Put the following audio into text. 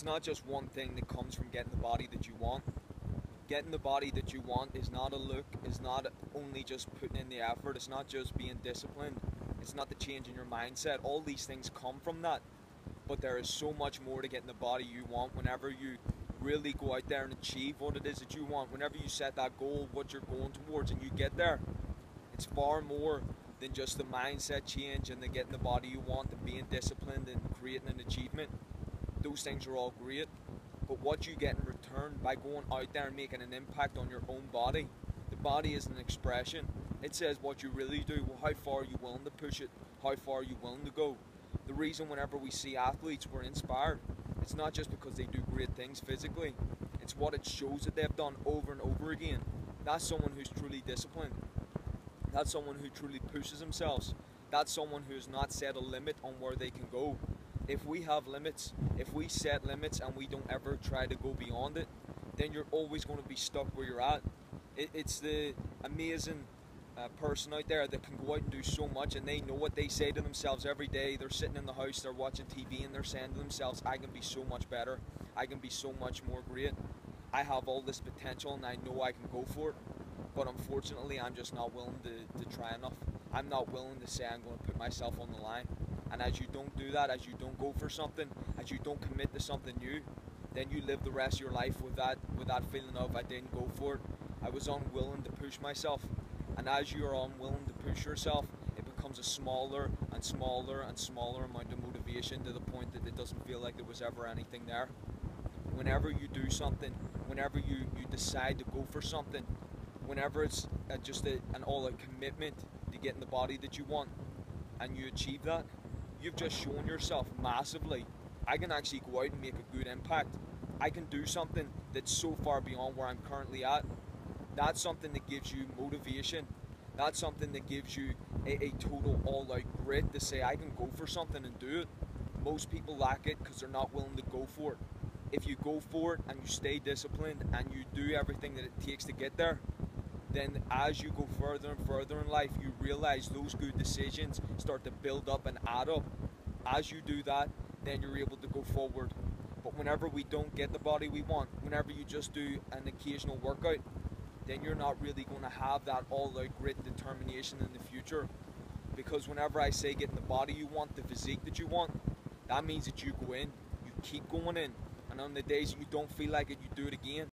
it's not just one thing that comes from getting the body that you want. Getting the body that you want is not a look, it's not only just putting in the effort, it's not just being disciplined, it's not the change in your mindset. All these things come from that, but there is so much more to getting the body you want whenever you really go out there and achieve what it is that you want. Whenever you set that goal, what you're going towards, and you get there, it's far more than just the mindset change and the getting the body you want and being disciplined and creating an achievement. Those things are all great, but what you get in return by going out there and making an impact on your own body, the body is an expression. It says what you really do, how far are you willing to push it, how far are you willing to go. The reason whenever we see athletes, we're inspired. It's not just because they do great things physically, it's what it shows that they've done over and over again. That's someone who's truly disciplined. That's someone who truly pushes themselves. That's someone who's not set a limit on where they can go. If we have limits, if we set limits and we don't ever try to go beyond it, then you're always going to be stuck where you're at. It's the amazing person out there that can go out and do so much, and they know what they say to themselves every day. They're sitting in the house, they're watching TV, and they're saying to themselves, I can be so much better, I can be so much more great, I have all this potential and I know I can go for it. But unfortunately, I'm just not willing to try enough. I'm not willing to say I'm going to put myself on the line. And as you don't do that, as you don't go for something, as you don't commit to something new, then you live the rest of your life with that feeling of, I didn't go for it, I was unwilling to push myself. And as you are unwilling to push yourself, it becomes a smaller and smaller and smaller amount of motivation, to the point that it doesn't feel like there was ever anything there. Whenever you do something, whenever you decide to go for something, whenever it's just an all-out commitment to getting the body that you want, and you achieve that, you've just shown yourself massively. I can actually go out and make a good impact. I can do something that's so far beyond where I'm currently at. That's something that gives you motivation. That's something that gives you a total all-out grit to say, I can go for something and do it. Most people lack it because they're not willing to go for it. If you go for it and you stay disciplined and you do everything that it takes to get there, then as you go further and further in life, you realize those good decisions start to build up and add up. As you do that, then you're able to go forward. But whenever we don't get the body we want, whenever you just do an occasional workout, then you're not really going to have that all-out grit determination in the future. Because whenever I say getting the body you want, the physique that you want, that means that you go in, you keep going in, and on the days that you don't feel like it, you do it again.